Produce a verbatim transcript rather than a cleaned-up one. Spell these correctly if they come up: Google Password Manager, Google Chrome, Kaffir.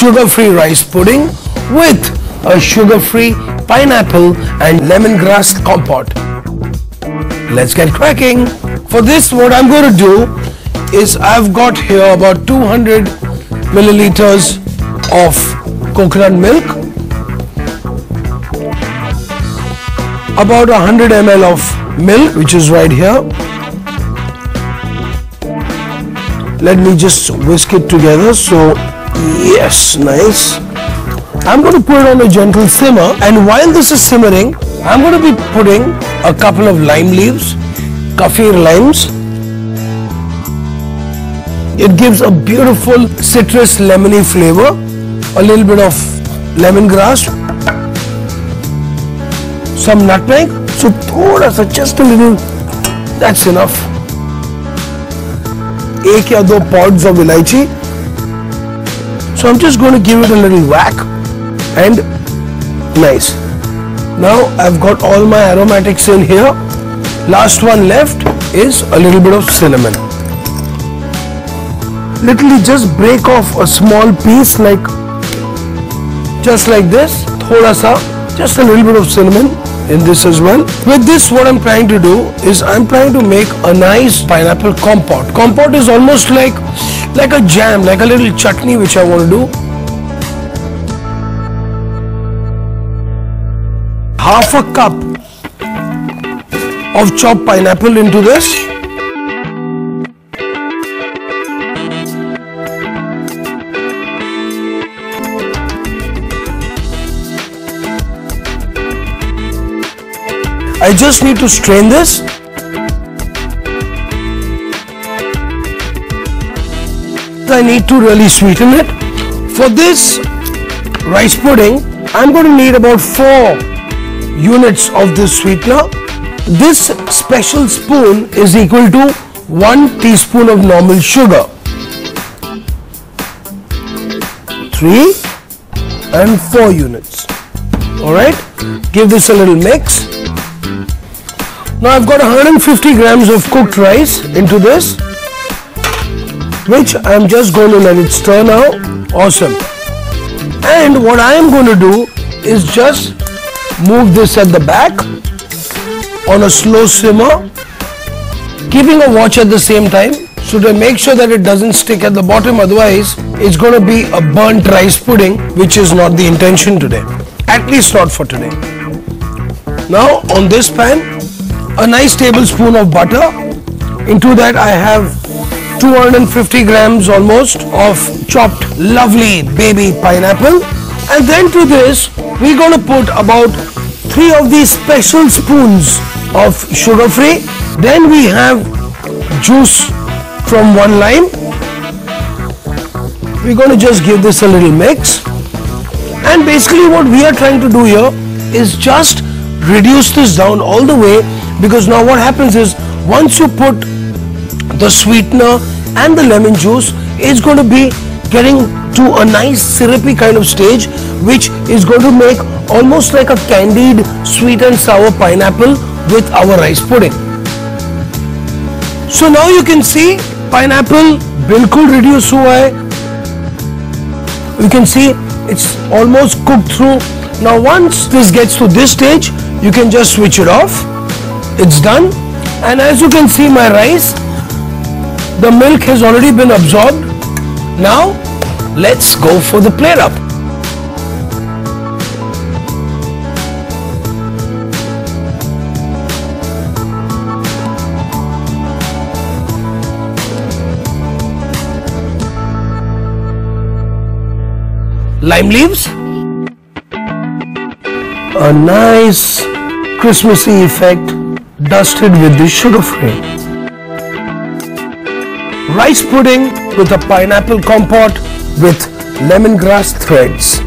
sugar-free rice pudding with a sugar-free pineapple and lemongrass compote. Let's get cracking. For this, what I'm going to do is I've got here about two hundred milliliters of coconut milk, about one hundred milliliters of milk, which is right here. Let me just whisk it together. So yes, nice. I'm going to put it on a gentle simmer, and while this is simmering, I'm going to be putting a couple of lime leaves, kaffir limes. It gives a beautiful citrus lemony flavor, a little bit of lemongrass, some nutmeg, so thoda sa, just a little, that's enough. Ek ya do pods of elaichi. So I'm just going to give it a little whack, and nice. Now I've got all my aromatics in here. Last one left is a little bit of cinnamon. Literally just break off a small piece, like just like this, thoda sa, just a little bit of cinnamon in this as well. With this, what I'm trying to do is I'm trying to make a nice pineapple compote. Compote is almost like like a jam, like a little chutney, which I want to do. Half a cup of chopped pineapple into this. I just need to strain this. I need to really sweeten it. For this rice pudding, I'm going to need about four units of this sweetener. This special spoon is equal to one teaspoon of normal sugar. Three and four units. Alright, give this a little mix. Now I've got one hundred fifty grams of cooked rice into this, which I'm just going to let it stir now. Awesome. And what I am going to do is just move this at the back on a slow simmer, keeping a watch at the same time, so to make sure that it doesn't stick at the bottom, otherwise it's going to be a burnt rice pudding, which is not the intention today, at least not for today. Now on this pan, a nice tablespoon of butter. Into that I have two hundred fifty grams almost of chopped lovely baby pineapple, and then to this we're going to put about three of these special spoons of sugar-free. Then we have juice from one lime. We're going to just give this a little mix, and basically what we are trying to do here is just reduce this down all the way, because now what happens is once you put the sweetener and the lemon juice, it's going to be getting to a nice syrupy kind of stage, which is going to make almost like a candied sweet and sour pineapple with our rice pudding. So now you can see pineapple bilkul reduce hua hai. You can see it's almost cooked through. Now once this gets to this stage, you can just switch it off. It's done. And as you can see my rice, the milk has already been absorbed. Now let's go for the plate up. Lime leaves, a nice Christmassy effect, dusted with the sugar-free. Rice pudding with a pineapple compote with lemongrass threads.